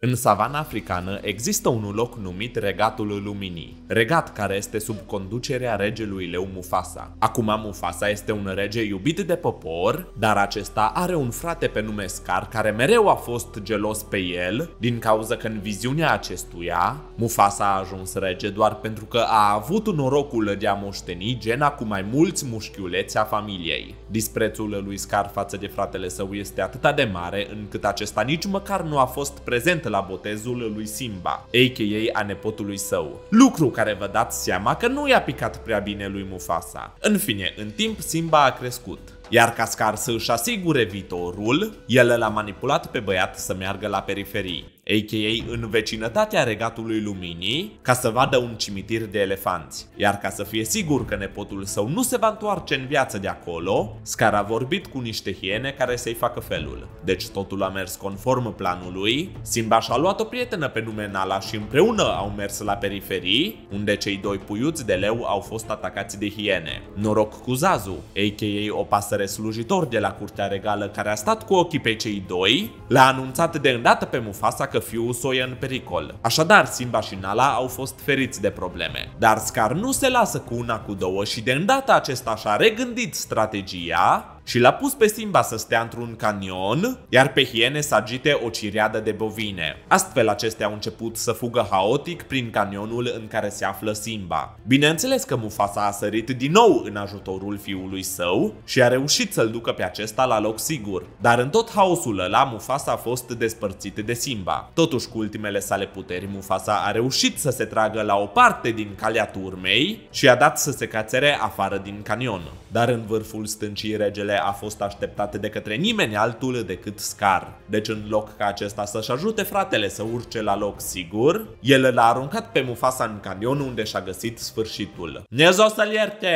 În savana africană există un loc numit Regatul Luminii, regat care este sub conducerea regelui leu Mufasa. Acum Mufasa este un rege iubit de popor, dar acesta are un frate pe nume Scar care mereu a fost gelos pe el, din cauza că în viziunea acestuia, Mufasa a ajuns rege doar pentru că a avut norocul de a moșteni gena cu mai mulți mușchiuleți a familiei. Disprețul lui Scar față de fratele său este atât de mare încât acesta nici măcar nu a fost prezent la botezul lui Simba, a.k.a. a nepotului său, lucru care vă dați seama că nu i-a picat prea bine lui Mufasa. În fine, în timp Simba a crescut, iar ca Scar să își asigure viitorul, el l-a manipulat pe băiat să meargă la periferii, a.k.a. în vecinătatea Regatului Luminii, ca să vadă un cimitir de elefanți. Iar ca să fie sigur că nepotul său nu se va întoarce în viață de acolo, Scar a vorbit cu niște hiene care să-i facă felul. Deci totul a mers conform planului, Simba și-a luat o prietenă pe nume Nala și împreună au mers la periferii, unde cei doi puiuți de leu au fost atacați de hiene. Noroc cu Zazu, a.k.a. o pasăre slujitor de la curtea regală care a stat cu ochii pe cei doi, l-a anunțat de îndată pe Mufasa că fiul său e în pericol. Așadar, Simba și Nala au fost feriți de probleme. Dar Scar nu se lasă cu una cu două și de îndată acesta și-a regândit strategia și l-a pus pe Simba să stea într-un canion, iar pe hiene să agite o ciriadă de bovine. Astfel acestea au început să fugă haotic prin canionul în care se află Simba. Bineînțeles că Mufasa a sărit din nou în ajutorul fiului său și a reușit să-l ducă pe acesta la loc sigur. Dar în tot haosul ăla, Mufasa a fost despărțit de Simba. Totuși, cu ultimele sale puteri, Mufasa a reușit să se tragă la o parte din calea turmei și a dat să se cațere afară din canion. Dar în vârful stâncii regele a fost așteptată de către nimeni altul decât Scar. Deci în loc ca acesta să-și ajute fratele să urce la loc sigur, el l-a aruncat pe Mufasa în canion unde și-a găsit sfârșitul. Dumnezeu să-l ierte!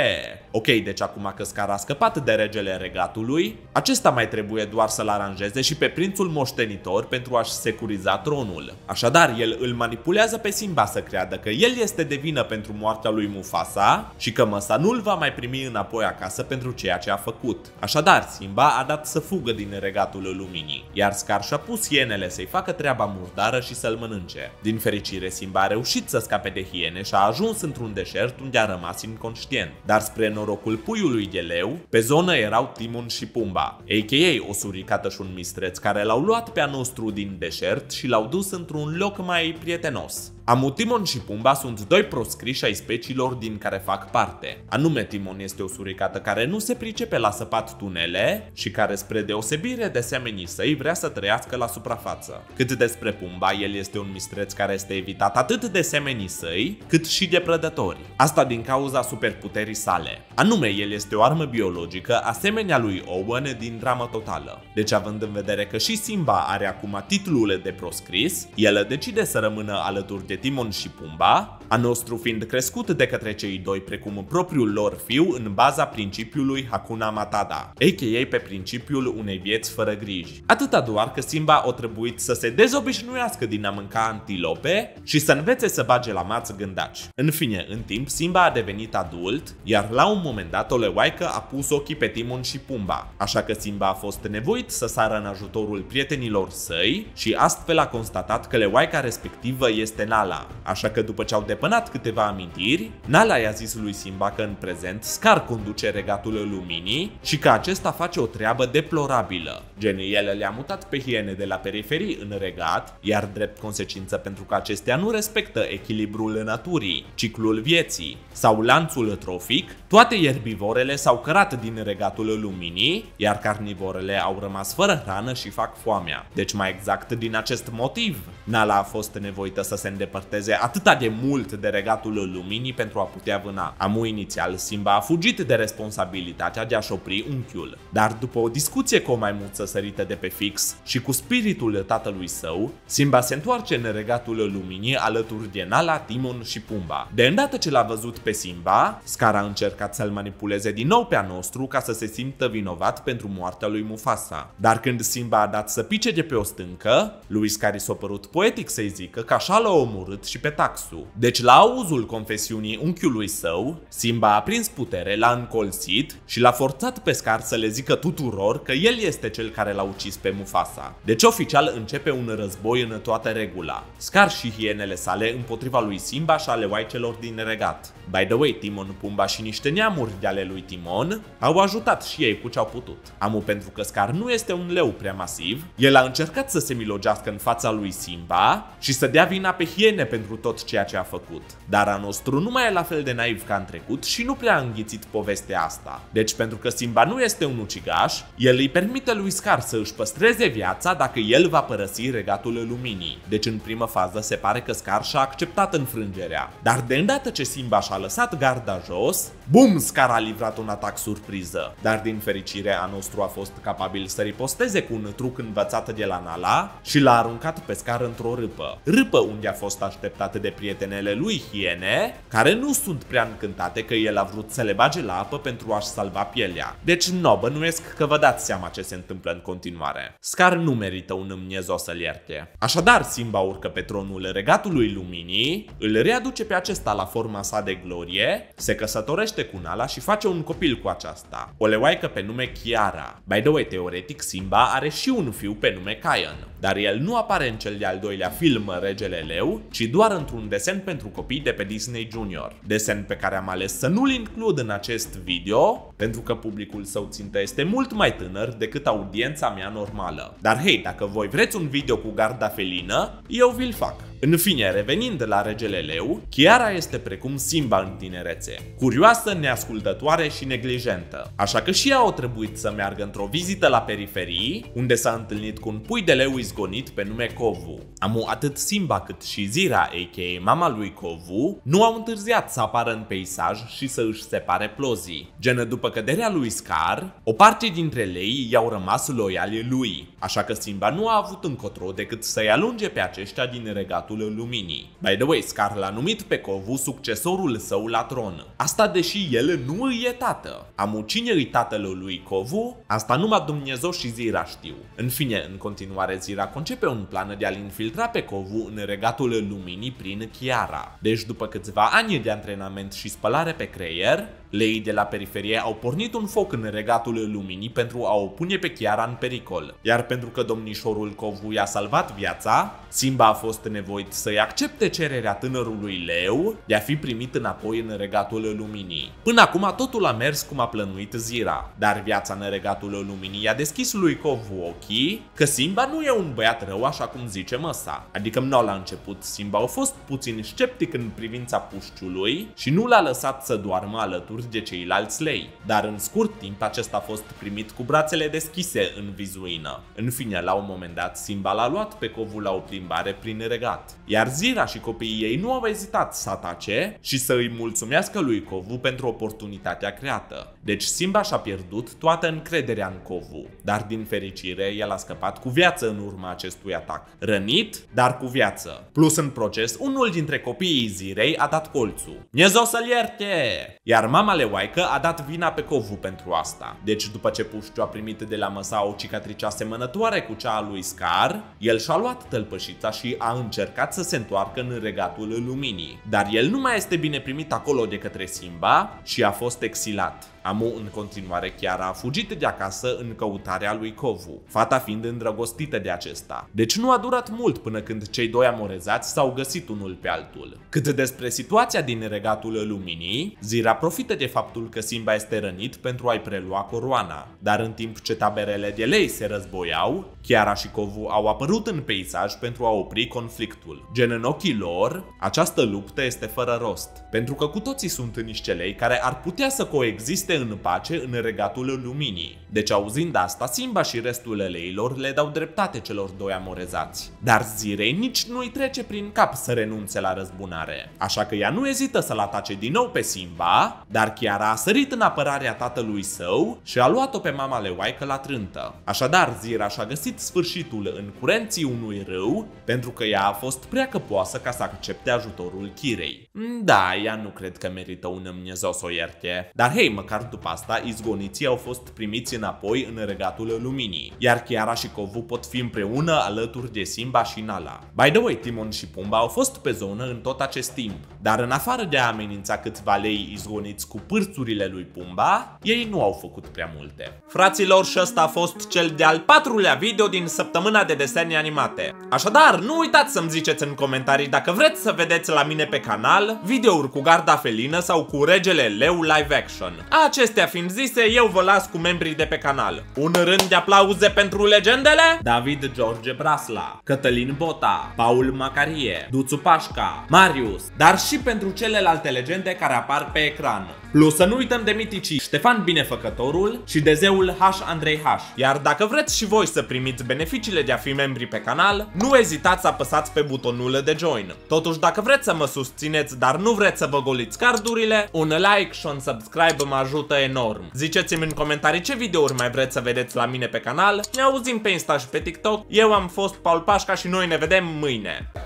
Ok, deci acum că Scar a scăpat de regele regatului, acesta mai trebuie doar să-l aranjeze și pe prințul moștenitor pentru a-și securiza tronul. Așadar, el îl manipulează pe Simba să creadă că el este de vină pentru moartea lui Mufasa și că măsa nu-l va mai primi înapoi acasă pentru ceea ce a făcut. Așadar, Simba a dat să fugă din Regatul Luminii, iar Scar și-a pus hienele să-i facă treaba murdară și să-l mănânce. Din fericire, Simba a reușit să scape de hiene și a ajuns într-un deșert unde a rămas inconștient. Dar spre norocul puiului de leu, pe zonă erau Timon și Pumba, a.k.a. o suricată și un mistreț care l-au luat pe-a nostru din deșert și l-au dus într-un loc mai prietenos. Amu, Timon și Pumba sunt doi proscriși ai speciilor din care fac parte. Anume, Timon este o suricată care nu se pricepe la săpat tunele și care, spre deosebire de semenii săi, vrea să trăiască la suprafață. Cât despre Pumba, el este un mistreț care este evitat atât de semenii săi, cât și de prădători. Asta din cauza superputerii sale. Anume, el este o armă biologică asemenea lui Owen din Drama Totală. Deci, având în vedere că și Simba are acum titlul de proscris, el decide să rămână alături de Timon și Pumba, a nostru fiind crescut de către cei doi precum propriul lor fiu în baza principiului Hakuna Matata, a.k.a. pe principiul unei vieți fără griji. Atâta doar că Simba o trebuit să se dezobișnuiască din a mânca antilope și să învețe să bage la mați gândaci. În fine, în timp, Simba a devenit adult, iar la un moment dat o leoaică a pus ochii pe Timon și Pumba, așa că Simba a fost nevoit să sară în ajutorul prietenilor săi și astfel a constatat că leoaica respectivă este Nala. Așa că după ce au depănat câteva amintiri, Nala i-a zis lui Simba că în prezent Scar conduce Regatul Luminii și că acesta face o treabă deplorabilă. Gen, el le-a mutat pe hiene de la periferii în regat, iar drept consecință pentru că acestea nu respectă echilibrul naturii, ciclul vieții sau lanțul trofic, toate ierbivorele s-au cărat din Regatul Luminii, iar carnivorele au rămas fără hrană și fac foamea. Deci mai exact din acest motiv, Nala a fost nevoită să se îndepărteze atât de mult de Regatul Luminii pentru a putea vâna. Amu, inițial, Simba a fugit de responsabilitatea de a-și opri unchiul. Dar după o discuție cu o maimuță sărită de pe fix și cu spiritul tatălui său, Simba se întoarce în Regatul Luminii alături de Nala, Timon și Pumba. De îndată ce l-a văzut pe Simba, Scar a încercat să-l manipuleze din nou pe-a nostru ca să se simtă vinovat pentru moartea lui Mufasa. Dar când Simba a dat să pice de pe o stâncă, lui Scar i s-a părut poetic să-i zică că așa l-a omorât urât și pe Taxu. Deci la auzul confesiunii unchiului său, Simba a prins putere, l-a încolțit și l-a forțat pe Scar să le zică tuturor că el este cel care l-a ucis pe Mufasa. Deci oficial începe un război în toată regula. Scar și hienele sale împotriva lui Simba și ale oaicelor din regat. By the way, Timon, Pumba și niște neamuri de ale lui Timon au ajutat și ei cu ce au putut. Amu pentru că Scar nu este un leu prea masiv, el a încercat să se milogească în fața lui Simba și să dea vina pe hiene pentru tot ceea ce a făcut. Dar a nostru nu mai e la fel de naiv ca în trecut și nu prea a înghițit povestea asta. Deci pentru că Simba nu este un ucigaș, el îi permite lui Scar să își păstreze viața dacă el va părăsi Regatul Luminii. Deci în primă fază se pare că Scar și-a acceptat înfrângerea. Dar de îndată ce Simba și-a lăsat garda jos, bum, Scar a livrat un atac surpriză. Dar din fericire a nostru a fost capabil să riposteze cu un truc învățat de la Nala și l-a aruncat pe Scar într-o râpă. Râpă unde a fost așteptată de prietenele lui hiene, care nu sunt prea încântate că el a vrut să le bage la apă pentru a-și salva pielea. Deci nu, bănuiesc că vă dați seama ce se întâmplă în continuare. Scar nu merită un Dumnezeu să-l ierte. Așadar, Simba urcă pe tronul Regatului Luminii, îl readuce pe acesta la forma sa de glorie, se căsătorește cu Nala și face un copil cu aceasta, o leoaică pe nume Kiara. By the way, teoretic, Simba are și un fiu pe nume Kaian, dar el nu apare în cel de-al doilea film Regele Leu, ci doar într-un desen pentru copii de pe Disney Junior. Desen pe care am ales să nu-l includ în acest video, pentru că publicul său țintă este mult mai tânăr decât audiența mea normală. Dar hei, dacă voi vreți un video cu Garda Felină, eu vi-l fac. În fine, revenind la Regele Leu, Kiara este precum Simba în tinerețe, curioasă, neascultătoare și neglijentă. Așa că și ea a trebuit să meargă într-o vizită la periferii, unde s-a întâlnit cu un pui de leu izgonit pe nume Kovu. Amu atât Simba cât și Zira, a.k.a. mama lui Kovu, nu au întârziat să apară în peisaj și să își separe plozii. Genă după căderea lui Scar, o parte dintre lei i-au rămas loiali lui, așa că Simba nu a avut încotro decât să-i alunge pe aceștia din Regatul Luminii. By the way, Scar l-a numit pe Kovu succesorul său la tron. Asta deși el nu îi e tată. Amu cine îi tatăl lui Kovu? Asta numai Dumnezeu și Zira știu. În fine, în continuare Zira concepe un plan de a-l infiltra pe Kovu în Regatul Luminii prin Kiara. Deci după câțiva ani de antrenament și spălare pe creier, leii de la periferie au pornit un foc în Regatul Luminii pentru a o pune pe Kiara în pericol. Iar pentru că domnișorul Kovu i-a salvat viața, Simba a fost nevoit să-i accepte cererea tânărului leu de a fi primit înapoi în Regatul Luminii. Până acum totul a mers cum a plănuit Zira, dar viața în Regatul Luminii i-a deschis lui Kovu ochii că Simba nu e un băiat rău așa cum zice măsa. Adică nu la început Simba a fost puțin sceptic în privința pușciului și nu l-a lăsat să doarmă alături de ceilalți lei, dar în scurt timp acesta a fost primit cu brațele deschise în vizuină. În fine, la un moment dat, Simba l-a luat pe Kovu la o plimbare prin regat, iar Zira și copiii ei nu au ezitat să atace și să îi mulțumească lui Kovu pentru oportunitatea creată. Deci Simba și-a pierdut toată încrederea în Kovu, dar din fericire el a scăpat cu viață în urma acestui atac. Rănit, dar cu viață. Plus în proces, unul dintre copiii Zirei a dat colțul. Dumnezeu să-l ierte! Iar mama leoaică a dat vina pe Kovu pentru asta. Deci după ce puștiu a primit de la măsa o cicatrice asemănătoare cu cea a lui Scar, el și-a luat tălpășița și a încercat să se întoarcă în Regatul Luminii. Dar el nu mai este bine primit acolo de către Simba și a fost exilat. Amu în continuare chiar a fugit de acasă în căutarea lui Kovu, fata fiind îndrăgostită de acesta. Deci nu a durat mult până când cei doi amorezați s-au găsit unul pe altul. Cât despre situația din Regatul Luminii, Zira profită de faptul că Simba este rănit pentru a-i prelua coroana. Dar în timp ce taberele de lei se războiau, Kiara și Kovu au apărut în peisaj pentru a opri conflictul. Gen în ochii lor, această luptă este fără rost, pentru că cu toții sunt niște lei care ar putea să coexiste în pace în Regatul Luminii. Deci auzind asta, Simba și restul eleilor le dau dreptate celor doi amorezați. Dar Zirei nici nu-i trece prin cap să renunțe la răzbunare. Așa că ea nu ezită să-l atace din nou pe Simba, dar Kiara a sărit în apărarea tatălui său și a luat-o pe mama leoaică la trântă. Așadar, Zira și-a găsit sfârșitul în curenții unui râu, pentru că ea a fost prea căpoasă ca să accepte ajutorul Kirei. Da, ea nu cred că merită un Dumnezeu să o ierte. Dar hei, măcar după asta, izgoniții au fost primiți în înapoi în Regatul Luminii, iar Kiara și Kovu pot fi împreună alături de Simba și Nala. By the way, Timon și Pumba au fost pe zonă în tot acest timp, dar în afară de a amenința câțiva lei izgoniți cu pârțurile lui Pumba, ei nu au făcut prea multe. Fraților, și ăsta a fost cel de-al patrulea video din săptămâna de desene animate. Așadar, nu uitați să-mi ziceți în comentarii dacă vreți să vedeți la mine pe canal videouri cu Garda Felină sau cu Regele Leu live action. Acestea fiind zise, eu vă las cu membrii de pe canal. Un rând de aplauze pentru legendele David George Brasla, Cătălin Bota, Paul Macarie, Duțu Pașca, Marius, dar și pentru celelalte legende care apar pe ecran. Plus să nu uităm de Mitici, Ștefan Binefăcătorul și de zeul H Andrei H. Iar dacă vreți și voi să primiți beneficiile de a fi membri pe canal, nu ezitați să apăsați pe butonul de join. Totuși, dacă vreți să mă susțineți, dar nu vreți să vă goliți cardurile, un like și un subscribe mă ajută enorm. Ziceți-mi în comentarii ce videouri mai vreți să vedeți la mine pe canal. Ne auzim pe Insta și pe TikTok. Eu am fost Paul Pașca și noi ne vedem mâine.